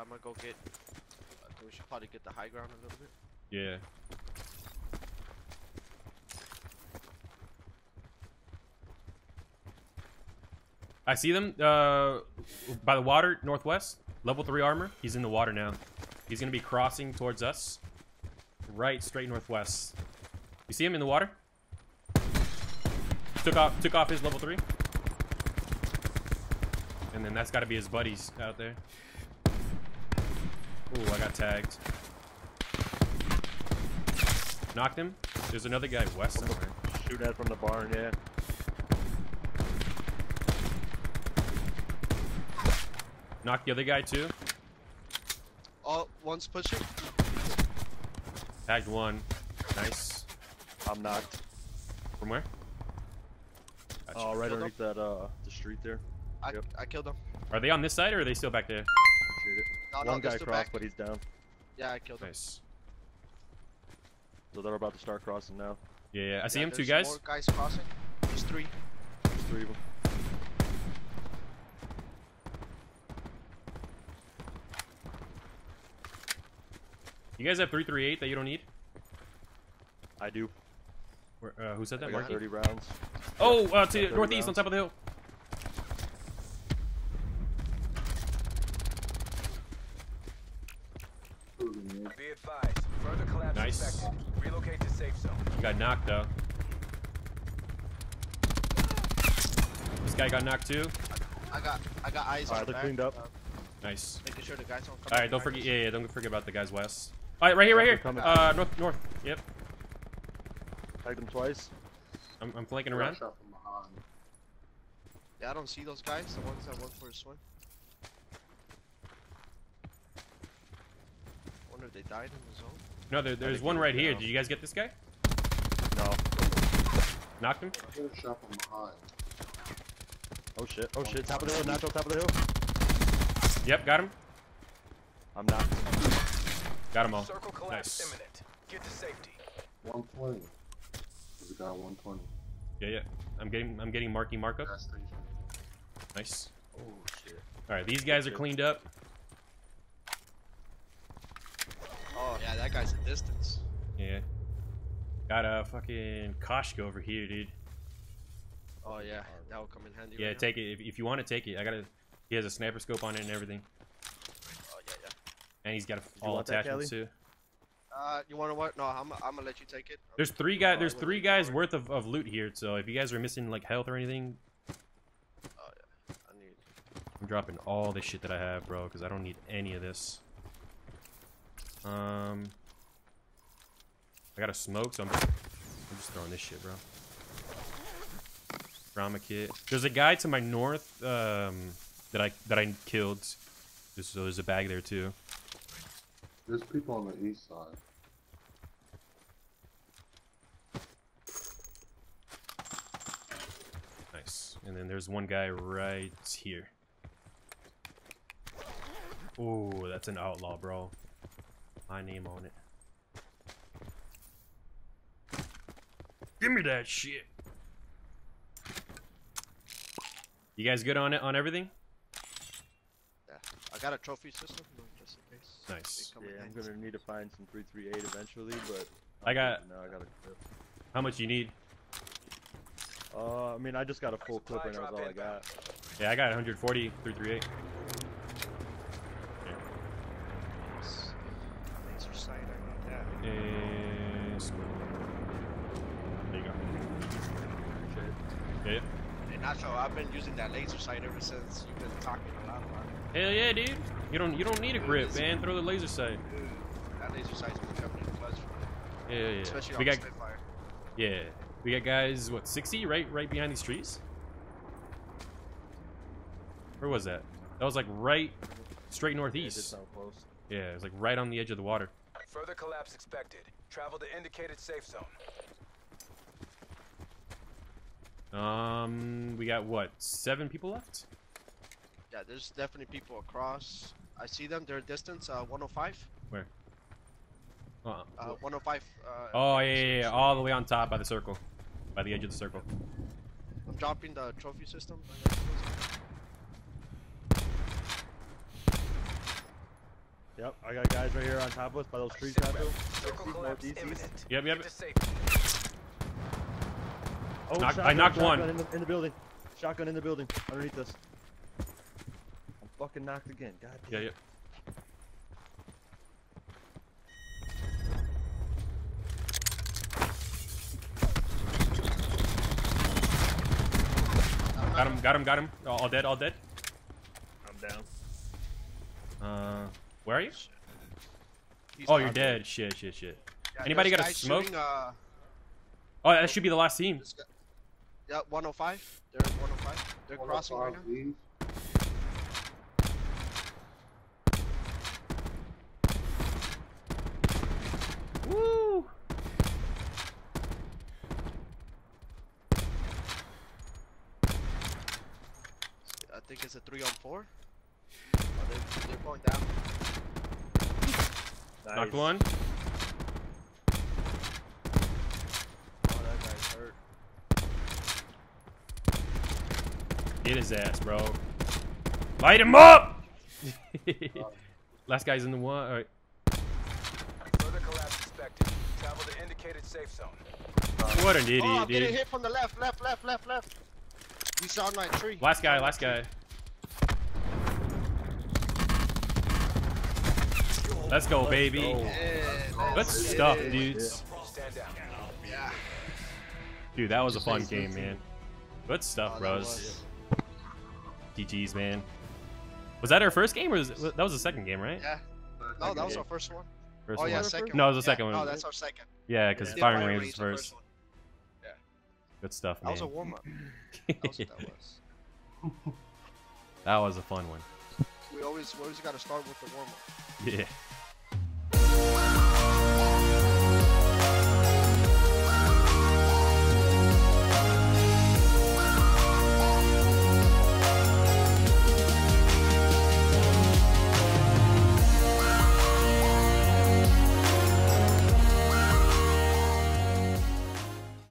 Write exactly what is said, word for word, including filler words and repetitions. I'm gonna go get. Uh, we should probably get the high ground a little bit. Yeah. I see them uh, by the water, northwest. Level three armor. He's in the water now. He's gonna be crossing towards us. Right, straight northwest. You see him in the water? Took off, took off his level three. And then that's got to be his buddies out there. Ooh, I got tagged. Knocked him. There's another guy west somewhere. Shoot at from the barn, yeah. Knocked the other guy too. Oh, one's pushing. Tagged one. Nice. I'm knocked. From where? Gotcha. Oh, right underneath that uh, the street there. I, yep. I killed them. Are they on this side or are they still back there? No, no, one guy crossed, but he's down. Yeah, I killed him. Nice. So they're about to start crossing now. Yeah, yeah. I yeah, see him, two guys. More guys crossing. There's three. There's three of them. You guys have three thirty-eight that you don't need? I do. Where, uh, who said that? I got thirty rounds. Oh, uh, to northeast rounds. On top of the hill. Be advised, further collapse nice. Expected. Relocate to safe zone. You got knocked though. This guy got knocked too. I got, I got eyes. Alright, they're back. Cleaned up. Nice. Making sure the guys don't come. Alright, don't forget. Yeah, yeah, don't forget about the guys west. Alright, right here, right here. Uh, north, north. Yep. Tagged them twice. I'm, I'm flanking around. Yeah, I don't see those guys. The ones that went for a swim. They died in the zone? No, there, there's one right here. Did you guys get this guy? No. Knocked him? I heard a shot from behind. Oh shit, oh shit. Top of the hill, natural top of the hill. Yep, got him. I'm knocked. Got him all. Circle collapse nice. Imminent. Get to safety. one twenty. There's a guy one twenty. Yeah, yeah. I'm getting I'm getting marky markup. Nice. Oh shit. Alright, these guys are cleaned up. Oh, yeah, that guy's a distance. Yeah. Got a fucking Koshka over here, dude. Oh, yeah. That will come in handy. Yeah, right take now. It. If, if you want to take it, I got to. He has a sniper scope on it and everything. Oh, yeah, yeah. And he's got a, all attachments, too. Uh, you want to what? No, I'm, I'm going to let you take it. There's three, guy, there's three guys worth of, of loot here, so if you guys are missing, like, health or anything. Oh, yeah. I need. I'm dropping all this shit that I have, bro, because I don't need any of this. Um, I got a smoke, so I'm, I'm just throwing this shit, bro. Trauma kit. There's a guy to my north um, that I that I killed. There's, so there's a bag there too. There's people on the east side. Nice. And then there's one guy right here. Oh, that's an outlaw, bro. My name on it. Give me that shit. You guys good on it on everything? Yeah, I got a trophy system just in case. Nice. Yeah, I'm gonna need to find some three thirty-eight eventually, but I got. No, I got a clip. How much you need? Uh, I mean, I just got a full clip right now. That's all I got. Yeah, I got one forty three thirty-eight. There you go. Yeah. Hey, Nacho, I've been using that laser sight ever since you've been talking a lot about it. Hell yeah, dude. You don't you don't need a grip, man. Throw the laser sight. Dude, that laser sight's been coming in clutch for me. Yeah, yeah. Especially on the Spitfire. Yeah. We got guys, what, sixty right right behind these trees? Where was that? That was like right straight northeast. Yeah, it did sound close. Yeah, it was like right on the edge of the water. Further collapse expected. Travel to indicated safe zone. Um, we got what? Seven people left? Yeah, there's definitely people across. I see them. They're distance uh, one oh five. Where? Uh, -uh. uh one oh five. Uh, oh, yeah, yeah, yeah. All the way on top by the circle. By the edge of the circle. I'm dropping the trophy system. Yep, I got guys right here on top of us by those trees. Yep, yep. Oh, knock, I knocked one. In the, in the building. Shotgun in the building. Underneath us. I'm fucking knocked again. God damn. Yeah, yep. Got him, got him, got him. Oh, all dead, all dead. I'm down. Uh, where are you? He's oh, you're dead. There. Shit, shit, shit. Yeah, anybody got a smoke? Shooting, uh... Oh, that should be the last team. Yeah, one oh five. They're one oh five. They're crossing right now. Please. Woo! I think it's a three on four. Oh, they're, they're going down. Nice. Knocked one. Oh, that guy's hurt. Hit his ass, bro. Light him up! Last guy's in the one. All right. Further collapse expected. Travel to indicated safe zone. What an idiot, dude. Oh, I'm getting hit from the left, left, left, left, left. You saw my tree. Last guy, last guy. Let's go, baby. Let's go. Good stuff, dudes. Dude, that was a fun game, man. Good stuff, bros. G G's, man. Was that our first game, or was it, that was the second game, right? Yeah. No, that was our first one. First oh yeah, one. second. No, it was the yeah. second one. No, that's our second. Yeah, because yeah. firing range was first. first yeah. Good stuff, man. That was a warm up. That was what that was. That was a fun one. We always, we always got to start with the warm up. Yeah.